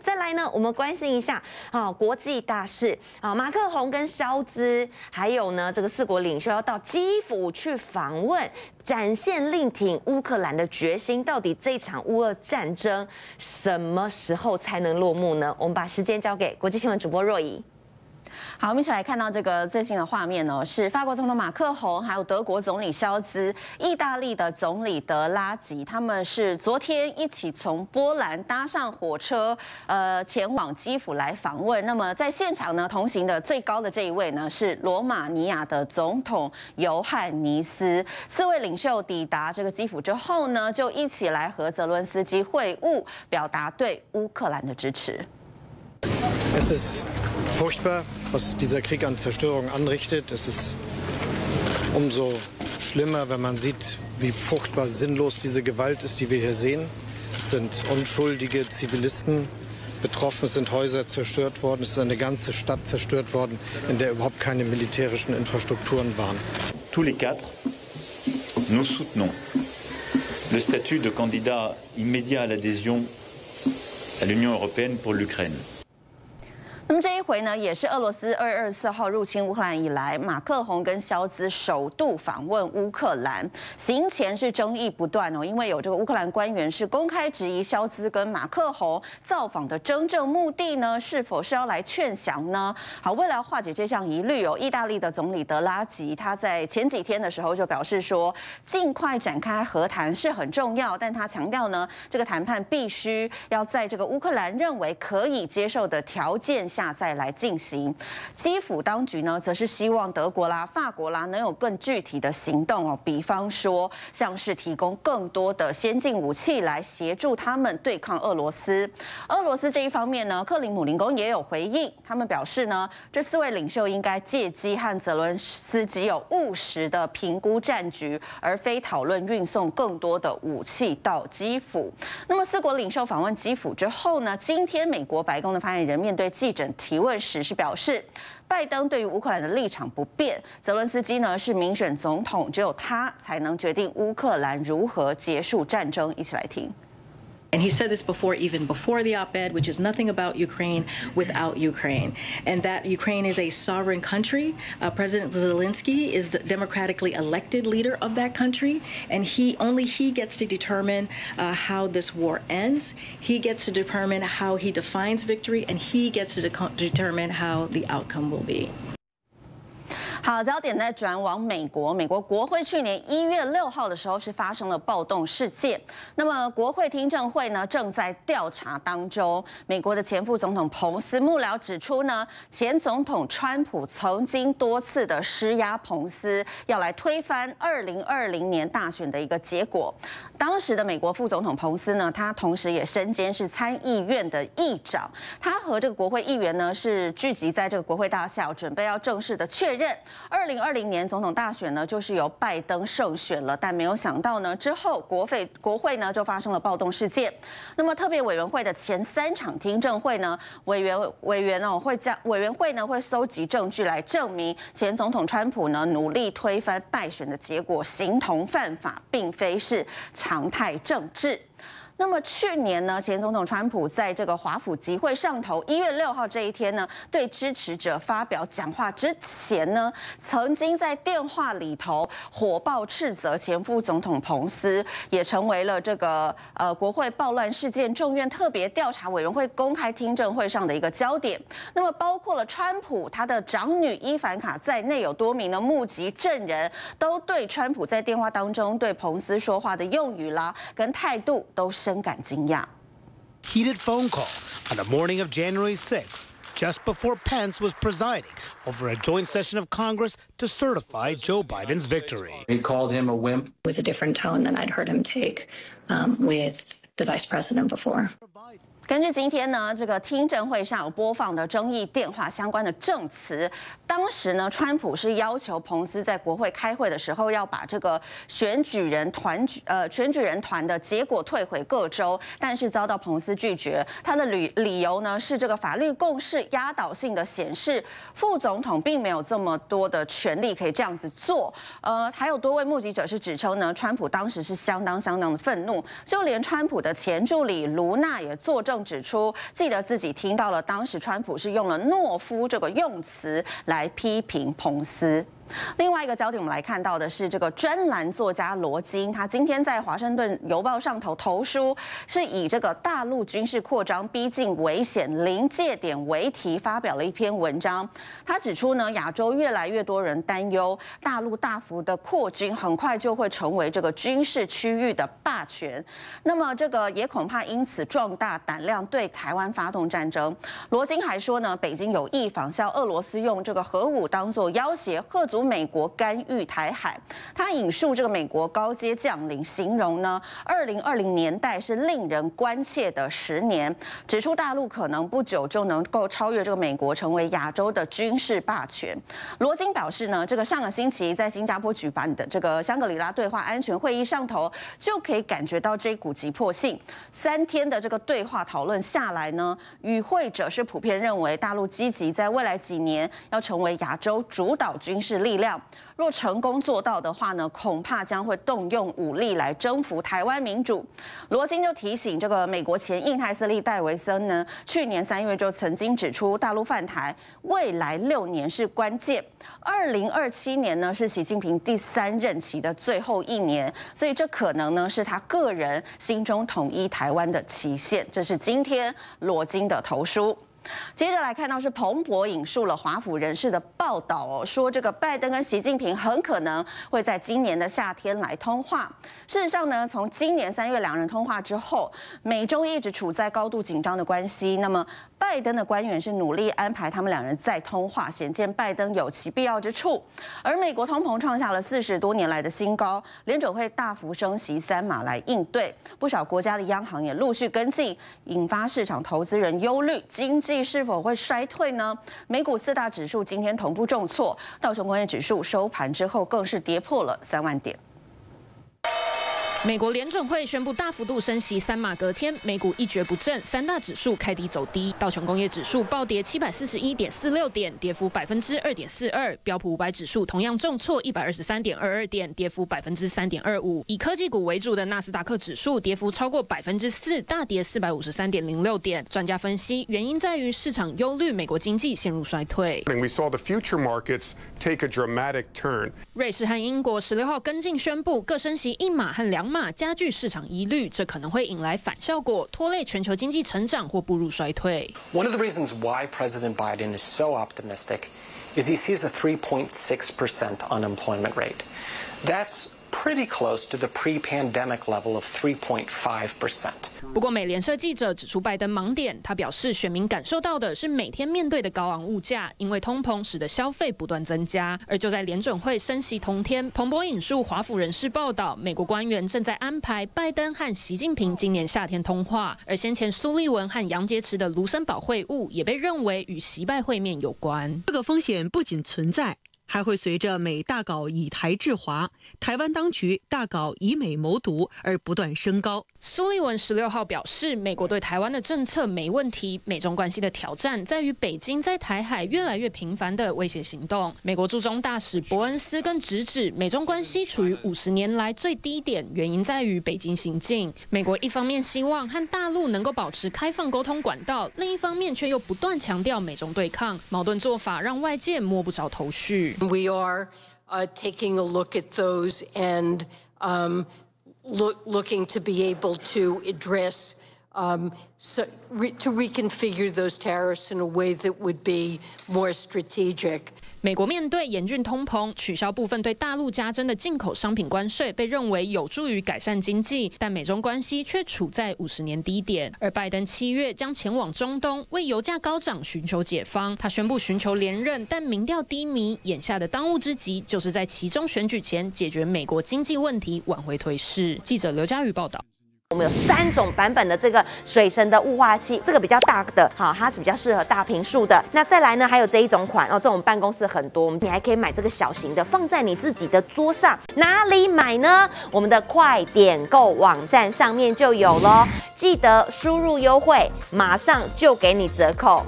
再来呢，我们关心一下啊国际大事啊，马克宏跟肖兹，还有呢这个四国领袖要到基辅去访问，展现力挺乌克兰的决心。到底这场乌俄战争什么时候才能落幕呢？我们把时间交给国际新闻主播若仪。 好，我们一起来看到这个最新的画面哦，是法国总统马克宏，还有德国总理肖兹、意大利的总理德拉吉，他们是昨天一起从波兰搭上火车，前往基辅来访问。那么在现场呢，同行的最高的这一位呢是罗马尼亚的总统尤汉尼斯。四位领袖抵达这个基辅之后呢，就一起来和泽伦斯基会晤，表达对乌克兰的支持。 Es ist furchtbar, was dieser Krieg an Zerstörung anrichtet. Es ist umso schlimmer, wenn man sieht, wie furchtbar sinnlos diese Gewalt ist, die wir hier sehen. Es sind unschuldige Zivilisten betroffen, es sind Häuser zerstört worden, es ist eine ganze Stadt zerstört worden, in der überhaupt keine militärischen Infrastrukturen waren. Tous les quatre, nous soutenons le statut de candidat immédiat à l'adhésion à l'Union européenne pour l'Ukraine. 那么这一回呢，也是俄罗斯2月24号入侵乌克兰以来，马克宏跟肖兹首度访问乌克兰。行前是争议不断哦，因为有这个乌克兰官员是公开质疑肖兹跟马克宏造访的真正目的呢，是否是要来劝降呢？好，为了化解这项疑虑哦，意大利的总理德拉吉他在前几天的时候就表示说，尽快展开和谈是很重要，但他强调呢，这个谈判必须要在这个乌克兰认为可以接受的条件下 再来进行。基辅当局呢，则是希望德国啦、法国啦能有更具体的行动哦，比方说像是提供更多的先进武器来协助他们对抗俄罗斯。俄罗斯这一方面呢，克里姆林宫也有回应，他们表示呢，这四位领袖应该借机和泽伦斯基有务实的评估战局，而非讨论运送更多的武器到基辅。那么四国领袖访问基辅之后呢，今天美国白宫的发言人面对记者 提问时是表示，拜登对于乌克兰的立场不变。泽伦斯基呢是民选总统，只有他才能决定乌克兰如何结束战争。一起来听。 And he said this before, even before the op-ed, which is nothing about Ukraine without Ukraine, and that Ukraine is a sovereign country. President Zelensky is the democratically elected leader of that country, and only he gets to determine how this war ends. He gets to determine how he defines victory, and he gets to determine how the outcome will be. 好，焦点再转往美国。美国国会去年1月6号的时候是发生了暴动事件。那么国会听证会呢正在调查当中。美国的前副总统彭斯幕僚指出呢，前总统川普曾经多次的施压彭斯，要来推翻2020年大选的一个结果。当时的美国副总统彭斯呢，他同时也身兼是参议院的议长。他和这个国会议员呢是聚集在这个国会大厦，准备要正式的确认 2020年总统大选呢，就是由拜登胜选了，但没有想到呢，之后国会呢就发生了暴动事件。那么特别委员会的前3场听证会呢，委员会呢会搜集证据来证明前总统川普呢努力推翻败选的结果，形同犯法，并非是常态政治。 那么去年呢，前总统川普在这个华府集会上头，1月6号这一天呢，对支持者发表讲话之前呢，曾经在电话里头火爆斥责前副总统彭斯，也成为了这个国会暴乱事件众院特别调查委员会公开听证会上的一个焦点。那么包括了川普他的长女伊凡卡在内，有多名的目击证人都对川普在电话当中对彭斯说话的用语啦跟态度都深 Heated phone call on the morning of January 6, just before Pence was presiding over a joint session of Congress to certify Joe Biden's victory. He called him a wimp. It was a different tone than I'd heard him take with the vice president before. 根据今天呢，这个听证会上有播放的争议电话相关的证词，当时呢，川普是要求彭斯在国会开会的时候要把这个选举人团的结果退回各州，但是遭到彭斯拒绝。他的理由呢是这个法律共识压倒性的显示，副总统并没有这么多的权利可以这样子做。还有多位目击者是指称呢，川普当时是相当的愤怒，就连川普的前助理卢娜也作证指出，记得自己听到了当时川普是用了懦夫这个用词来批评彭斯。 另外一个焦点，我们来看到的是这个专栏作家罗金，他今天在《华盛顿邮报》上头投书，是以这个大陆军事扩张逼近危险临界点为题，发表了一篇文章。他指出呢，亚洲越来越多人担忧，大陆大幅的扩军，很快就会成为这个军事区域的霸权。那么，这个也恐怕因此壮大胆量对台湾发动战争。罗金还说呢，北京有意仿效俄罗斯，用这个核武当作要挟，贺阻 美国干预台海，他引述这个美国高阶将领形容呢，2020年代是令人关切的10年，指出大陆可能不久就能够超越这个美国，成为亚洲的军事霸权。罗金表示呢，这个上个星期在新加坡举办的这个香格里拉对话安全会议上头，就可以感觉到这一股急迫性。3天的这个对话讨论下来呢，与会者是普遍认为大陆积极在未来几年要成为亚洲主导军事力量，若成功做到的话呢，恐怕将会动用武力来征服台湾民主。罗金就提醒这个美国前印太司令戴维森呢，去年3月就曾经指出，大陆犯台未来6年是关键。2027年呢是习近平第3任期的最后1年，所以这可能呢是他个人心中统一台湾的期限。这是今天罗金的投书。 接着来看到是彭博引述了华府人士的报道哦，说这个拜登跟习近平很可能会在今年的夏天来通话。事实上呢，从今年3月两人通话之后，美中一直处在高度紧张的关系。那么拜登的官员是努力安排他们两人再通话，显见拜登有其必要之处。而美国通膨创下了40多年来的新高，联准会大幅升息3码来应对，不少国家的央行也陆续跟进，引发市场投资人忧虑，经济 是否会衰退呢？美股4大指数今天同步重挫，道琼工业指数收盘之后更是跌破了3万点。美国联准会宣布大幅度升息3码，隔天美股一蹶不振，3大指数开低走低，道琼工业指数暴跌741.46点，跌幅2.42%；标普500指数同样重挫123.22点，跌幅3.25%；以科技股为主的纳斯达克指数跌幅超过4%，大跌453.06点。专家分析，原因在于市场忧虑美国经济陷入衰退。We saw the future markets take a dramatic turn. 瑞士和英国16号跟进宣布各升息1码和2码。 加剧市场疑虑，这可能会引来反效果，拖累全球经济成长或步入衰退。One of the reasons why President Biden is so optimistic is he sees a 3.6% unemployment rate. That's pretty close to the pre-pandemic level of 3.5%. 不过，美联社记者指出拜登盲点。他表示，选民感受到的是每天面对的高昂物价，因为通膨使得消费不断增加。而就在联准会升息同天，彭博引述华府人士报道，美国官员正在安排拜登和习近平今年夏天通话。而先前苏利文和杨洁篪的卢森堡会晤也被认为与习拜会面有关。这个风险不仅存在，还会随着美大搞以台制华，台湾当局大搞以美谋独而不断升高。 苏利文16号表示，美国对台湾的政策没问题，美中关系的挑战在于北京在台海越来越频繁的威胁行动。美国驻中大使伯恩斯更直指，美中关系处于50年来最低点，原因在于北京行径。美国一方面希望和大陆能够保持开放沟通管道，另一方面却又不断强调美中对抗，矛盾做法让外界摸不着头绪。We are taking a look at those and looking to be able to address, to reconfigure those tariffs in a way that would be more strategic. 美国面对严峻通膨，取消部分对大陆加征的进口商品关税，被认为有助于改善经济，但美中关系却处在50年低点。而拜登7月将前往中东，为油价高涨寻求解方。他宣布寻求连任，但民调低迷，眼下的当务之急就是在其中选举前解决美国经济问题，挽回颓势。记者刘佳瑜报道。 我们有3种版本的这个水神的雾化器，这个比较大的，好，它是比较适合大平数的。那再来呢，还有这一种款哦，这种办公室很多，你还可以买这个小型的，放在你自己的桌上。哪里买呢？我们的快点购网站上面就有咯，记得输入优惠，马上就给你折扣。